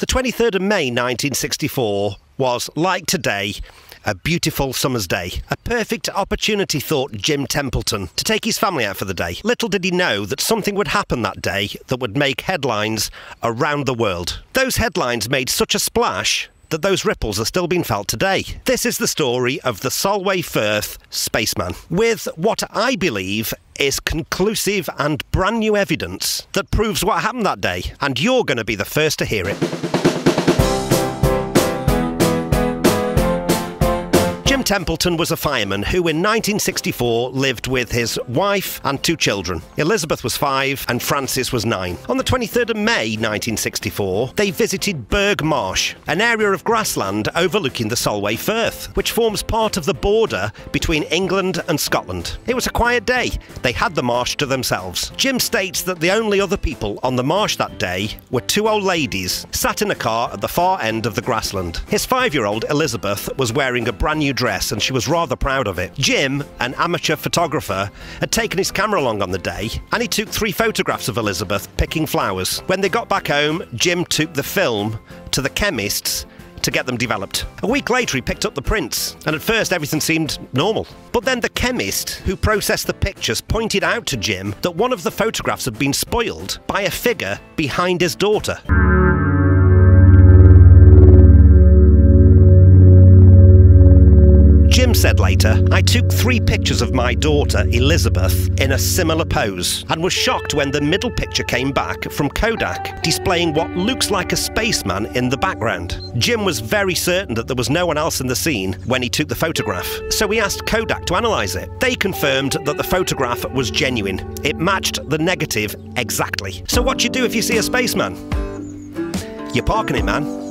The 23rd of May 1964 was, like today, a beautiful summer's day. A perfect opportunity, thought Jim Templeton, to take his family out for the day. Little did he know that something would happen that day that would make headlines around the world. Those headlines made such a splash that those ripples are still being felt today. This is the story of the Solway Firth Spaceman, with what I believe is conclusive and brand new evidence that proves what happened that day, and you're going to be the first to hear it. Jim Templeton was a fireman who in 1964 lived with his wife and two children. Elizabeth was 5 and Francis was 9. On the 23rd of May 1964, they visited Burgh Marsh, an area of grassland overlooking the Solway Firth, which forms part of the border between England and Scotland. It was a quiet day. They had the marsh to themselves. Jim states that the only other people on the marsh that day were two old ladies sat in a car at the far end of the grassland. His 5-year-old Elizabeth was wearing a brand new dress and she was rather proud of it. Jim, an amateur photographer, had taken his camera along on the day and he took 3 photographs of Elizabeth picking flowers. When they got back home, Jim took the film to the chemists to get them developed. A week later he picked up the prints, and at first everything seemed normal. But then the chemist who processed the pictures pointed out to Jim that one of the photographs had been spoiled by a figure behind his daughter. Jim said later, "I took 3 pictures of my daughter, Elizabeth, in a similar pose and was shocked when the middle picture came back from Kodak, displaying what looks like a spaceman in the background." Jim was very certain that there was no one else in the scene when he took the photograph, so he asked Kodak to analyse it. They confirmed that the photograph was genuine. It matched the negative exactly. So what do you do if you see a spaceman? You're parking it, man.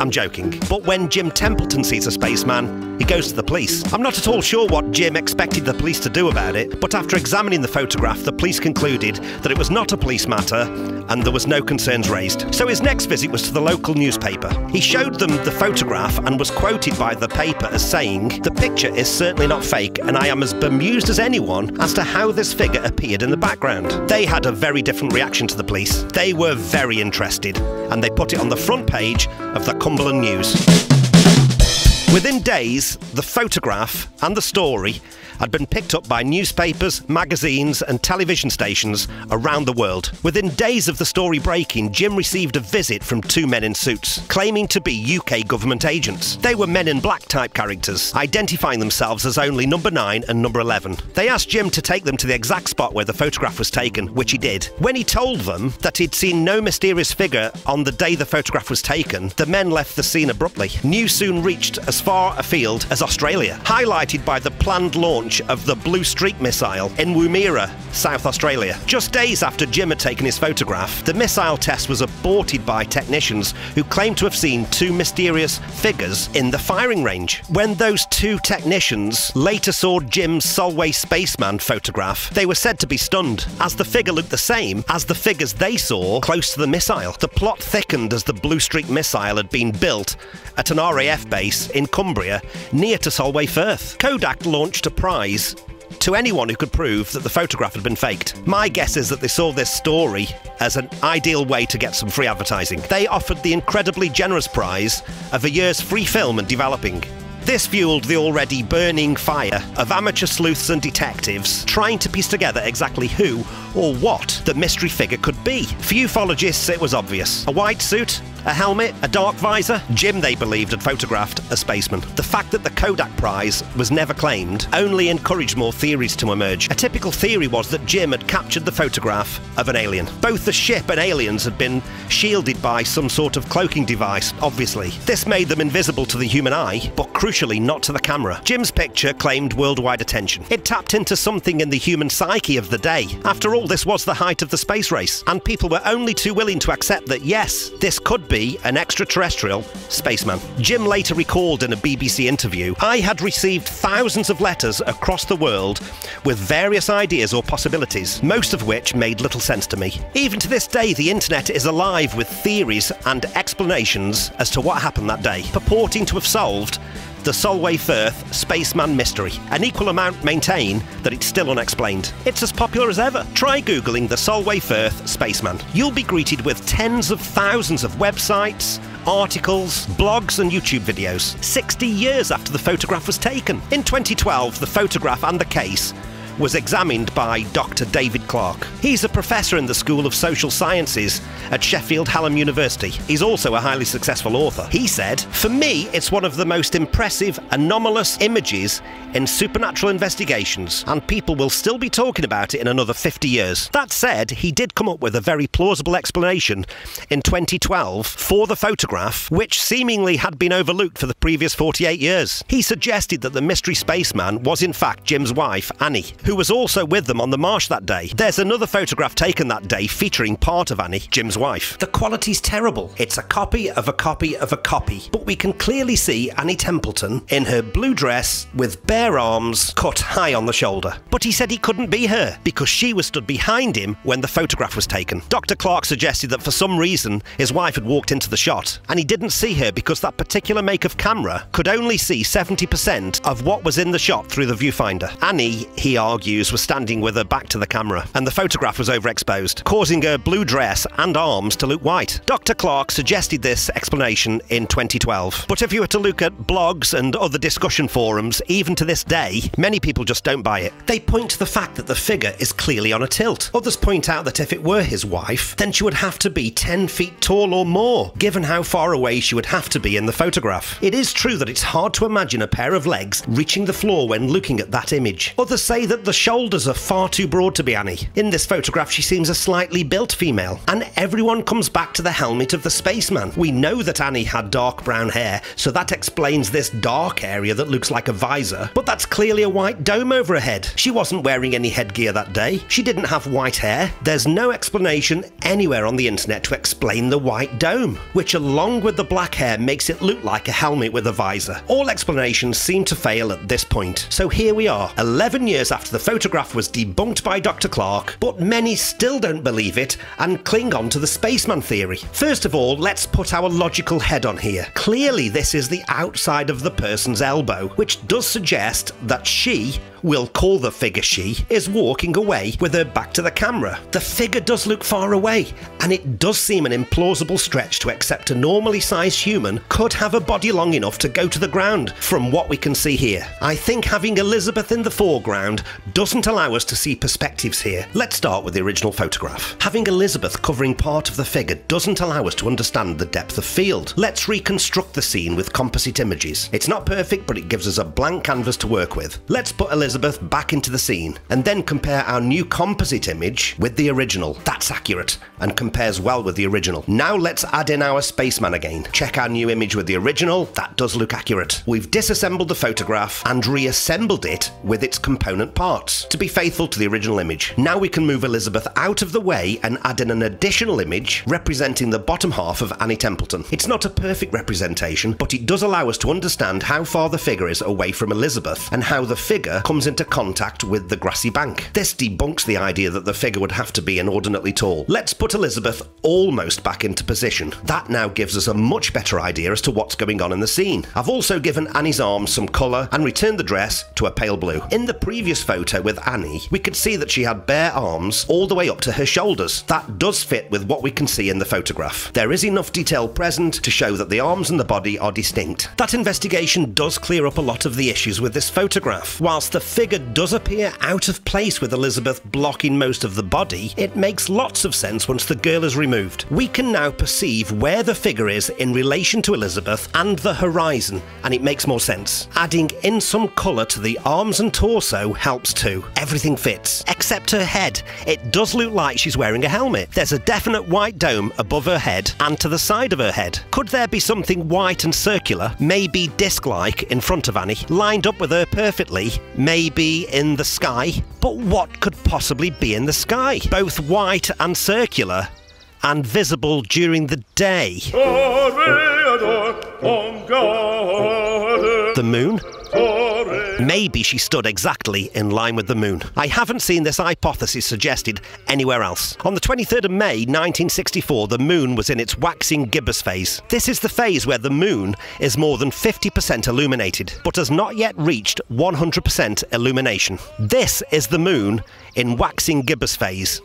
I'm joking. But when Jim Templeton sees a spaceman, he goes to the police. I'm not at all sure what Jim expected the police to do about it, but after examining the photograph, the police concluded that it was not a police matter and there was no concerns raised. So his next visit was to the local newspaper. He showed them the photograph and was quoted by the paper as saying, "The picture is certainly not fake and I am as bemused as anyone as to how this figure appeared in the background." They had a very different reaction to the police. They were very interested and they put it on the front page of the Cumberland News. Within days, the photograph and the story had been picked up by newspapers, magazines and television stations around the world. Within days of the story breaking, Jim received a visit from 2 men in suits, claiming to be UK government agents. They were Men in Black type characters, identifying themselves as only number 9 and number 11. They asked Jim to take them to the exact spot where the photograph was taken, which he did. When he told them that he'd seen no mysterious figure on the day the photograph was taken, the men left the scene abruptly. News soon reached as far afield as Australia, highlighted by the planned launch of the Blue Streak missile in Woomera, South Australia. Just days after Jim had taken his photograph, the missile test was aborted by technicians who claimed to have seen 2 mysterious figures in the firing range. When those 2 technicians later saw Jim's Solway Spaceman photograph, they were said to be stunned, as the figure looked the same as the figures they saw close to the missile. The plot thickened as the Blue Streak missile had been built at an RAF base in Cumbria, near to Solway Firth. Kodak launched a prize to anyone who could prove that the photograph had been faked. My guess is that they saw this story as an ideal way to get some free advertising. They offered the incredibly generous prize of a year's free film and developing. This fueled the already burning fire of amateur sleuths and detectives trying to piece together exactly who or what the mystery figure could be. For ufologists, it was obvious. A white suit, a helmet, a dark visor. Jim, they believed, had photographed a spaceman. The fact that the Kodak Prize was never claimed only encouraged more theories to emerge. A typical theory was that Jim had captured the photograph of an alien. Both the ship and aliens had been shielded by some sort of cloaking device, obviously. This made them invisible to the human eye, but crucially not to the camera. Jim's picture claimed worldwide attention. It tapped into something in the human psyche of the day. After all, this was the height of the space race, and people were only too willing to accept that, yes, this could be an extraterrestrial spaceman. Jim later recalled in a BBC interview, "I had received thousands of letters across the world with various ideas or possibilities, most of which made little sense to me." Even to this day, the internet is alive with theories and explanations as to what happened that day, purporting to have solved the Solway Firth Spaceman mystery, an equal amount maintain that it's still unexplained. It's as popular as ever. Try Googling the Solway Firth Spaceman. You'll be greeted with tens of thousands of websites, articles, blogs and YouTube videos, 60 years after the photograph was taken. In 2012, the photograph and the case was examined by Dr. David Clark. He's a professor in the School of Social Sciences at Sheffield Hallam University. He's also a highly successful author. He said, "For me, it's one of the most impressive, anomalous images in supernatural investigations, and people will still be talking about it in another 50 years." That said, he did come up with a very plausible explanation in 2012 for the photograph, which seemingly had been overlooked for the previous 48 years. He suggested that the mystery spaceman was in fact Jim's wife, Annie, who was also with them on the marsh that day. There's another photograph taken that day featuring part of Annie, Jim's wife. The quality's terrible. It's a copy of a copy of a copy. But we can clearly see Annie Templeton in her blue dress with bare arms cut high on the shoulder. But he said he couldn't be her because she was stood behind him when the photograph was taken. Dr. Clark suggested that for some reason his wife had walked into the shot and he didn't see her because that particular make of camera could only see 70% of what was in the shot through the viewfinder. Annie, he argues, was standing with her back to the camera and the photograph was overexposed, causing her blue dress and arms to look white. Dr. Clark suggested this explanation in 2012. But if you were to look at blogs and other discussion forums, even to this day, many people just don't buy it. They point to the fact that the figure is clearly on a tilt. Others point out that if it were his wife, then she would have to be 10 feet tall or more, given how far away she would have to be in the photograph. It is true that it's hard to imagine a pair of legs reaching the floor when looking at that image. Others say that the shoulders are far too broad to be Annie. In this photograph, she seems a slightly built female, and everyone comes back to the helmet of the spaceman. We know that Annie had dark brown hair, so that explains this dark area that looks like a visor, but that's clearly a white dome over her head. She wasn't wearing any headgear that day. She didn't have white hair. There's no explanation anywhere on the internet to explain the white dome, which along with the black hair makes it look like a helmet with a visor. All explanations seem to fail at this point. So here we are, 11 years after the photograph was debunked by Dr. Clark, but many still don't believe it and cling on to the spaceman theory. First of all, let's put our logical head on here. Clearly this is the outside of the person's elbow, which does suggest that she, we'll call the figure she, is walking away with her back to the camera. The figure does look far away, and it does seem an implausible stretch to accept a normally sized human could have a body long enough to go to the ground from what we can see here. I think having Elizabeth in the foreground doesn't allow us to see perspectives here. Let's start with the original photograph. Having Elizabeth covering part of the figure doesn't allow us to understand the depth of field. Let's reconstruct the scene with composite images. It's not perfect, but it gives us a blank canvas to work with. Let's put Elizabeth back into the scene and then compare our new composite image with the original. That's accurate and compares well with the original. Now let's add in our spaceman again. Check our new image with the original. That does look accurate. We've disassembled the photograph and reassembled it with its component parts to be faithful to the original image. Now we can move Elizabeth out of the way and add in an additional image representing the bottom half of Annie Templeton. It's not a perfect representation, but it does allow us to understand how far the figure is away from Elizabeth and how the figure comes into contact with the grassy bank. This debunks the idea that the figure would have to be inordinately tall. Let's put Elizabeth almost back into position. That now gives us a much better idea as to what's going on in the scene. I've also given Annie's arms some colour and returned the dress to a pale blue. In the previous photo with Annie, we could see that she had bare arms all the way up to her shoulders. That does fit with what we can see in the photograph. There is enough detail present to show that the arms and the body are distinct. That investigation does clear up a lot of the issues with this photograph. Whilst the figure does appear out of place with Elizabeth blocking most of the body, it makes lots of sense once the girl is removed. We can now perceive where the figure is in relation to Elizabeth and the horizon, and it makes more sense. Adding in some colour to the arms and torso helps too. Everything fits, except her head. It does look like she's wearing a helmet. There's a definite white dome above her head and to the side of her head. Could there be something white and circular, maybe disc-like, in front of Annie, lined up with her perfectly, maybe in the sky? But what could possibly be in the sky? Both white and circular and visible during the day. The moon? Maybe she stood exactly in line with the moon. I haven't seen this hypothesis suggested anywhere else. On the 23rd of May 1964, the moon was in its waxing gibbous phase. This is the phase where the moon is more than 50% illuminated, but has not yet reached 100% illumination. This is the moon in waxing gibbous phase.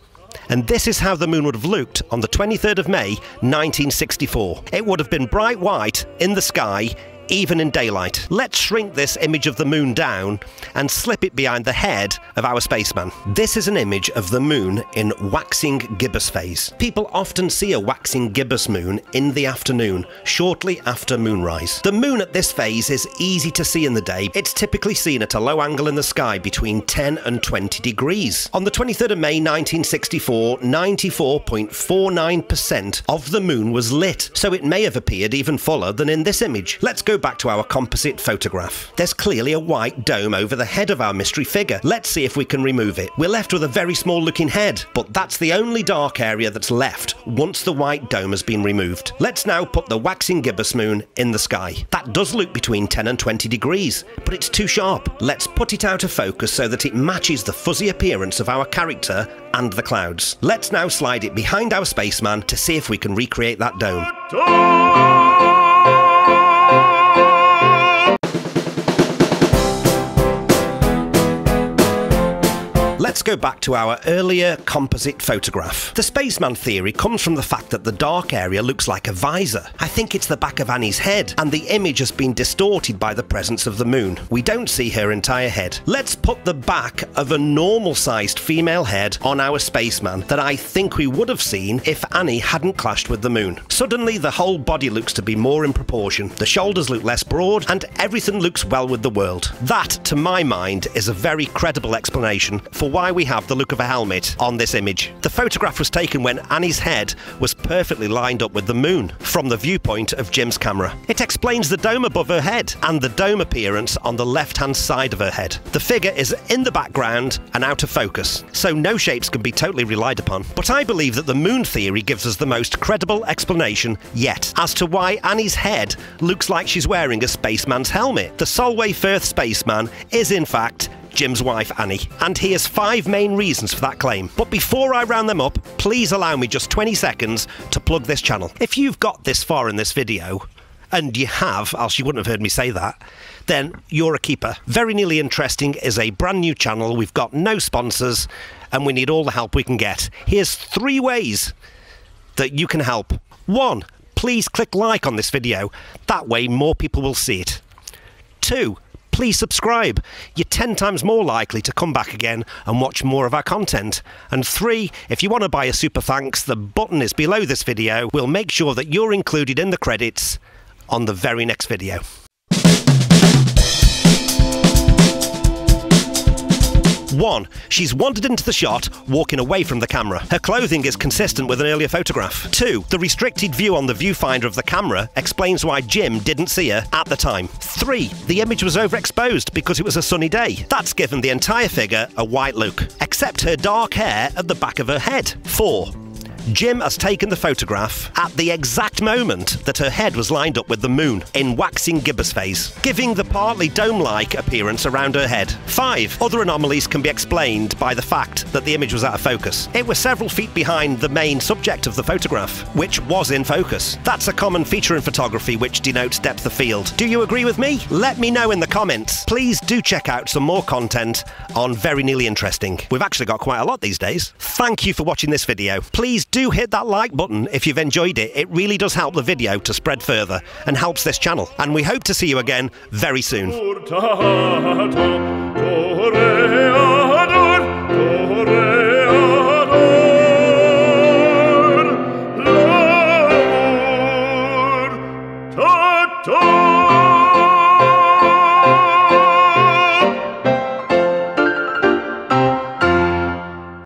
And this is how the moon would have looked on the 23rd of May 1964. It would have been bright white in the sky, even in daylight. Let's shrink this image of the moon down and slip it behind the head of our spaceman. This is an image of the moon in waxing gibbous phase. People often see a waxing gibbous moon in the afternoon, shortly after moonrise. The moon at this phase is easy to see in the day. It's typically seen at a low angle in the sky between 10 and 20 degrees. On the 23rd of May 1964, 94.49% of the moon was lit, so it may have appeared even fuller than in this image. Let's go back to our composite photograph. There's clearly a white dome over the head of our mystery figure. Let's see if we can remove it. We're left with a very small looking head, but that's the only dark area that's left once the white dome has been removed. Let's now put the waxing gibbous moon in the sky. That does look between 10 and 20 degrees, but it's too sharp. Let's put it out of focus so that it matches the fuzzy appearance of our character and the clouds. Let's now slide it behind our spaceman to see if we can recreate that dome. Let's go back to our earlier composite photograph. The spaceman theory comes from the fact that the dark area looks like a visor. I think it's the back of Annie's head, and the image has been distorted by the presence of the moon. We don't see her entire head. Let's put the back of a normal-sized female head on our spaceman that I think we would have seen if Annie hadn't clashed with the moon. Suddenly, the whole body looks to be more in proportion. The shoulders look less broad, and everything looks well with the world. That, to my mind, is a very credible explanation for why we have the look of a helmet on this image. The photograph was taken when Annie's head was perfectly lined up with the moon from the viewpoint of Jim's camera. It explains the dome above her head and the dome appearance on the left-hand side of her head. The figure is in the background and out of focus, so no shapes can be totally relied upon. But I believe that the moon theory gives us the most credible explanation yet as to why Annie's head looks like she's wearing a spaceman's helmet. The Solway Firth Spaceman is in fact Jim's wife Annie, and here's 5 main reasons for that claim. But before I round them up, please allow me just 20 seconds to plug this channel. If you've got this far in this video, and you have, else you wouldn't have heard me say that, then you're a keeper. Very Nearly Interesting is a brand new channel. We've got no sponsors, and we need all the help we can get. Here's 3 ways that you can help. 1, please click like on this video. That way more people will see it. 2, please subscribe. You're 10 times more likely to come back again and watch more of our content. And 3, if you want to buy a super thanks, the button is below this video. We'll make sure that you're included in the credits on the very next video. One, she's wandered into the shot, walking away from the camera. Her clothing is consistent with an earlier photograph. 2, the restricted view on the viewfinder of the camera explains why Jim didn't see her at the time. 3, the image was overexposed because it was a sunny day. That's given the entire figure a white look, except her dark hair at the back of her head. 4, Jim has taken the photograph at the exact moment that her head was lined up with the moon in waxing gibbous phase, giving the partly dome-like appearance around her head. 5, other anomalies can be explained by the fact that the image was out of focus. It was several feet behind the main subject of the photograph, which was in focus. That's a common feature in photography which denotes depth of field. Do you agree with me? Let me know in the comments. Please do check out some more content on Very Nearly Interesting. We've actually got quite a lot these days. Thank you for watching this video. Please do hit that like button if you've enjoyed it. It really does help the video to spread further and helps this channel. And we hope to see you again very soon.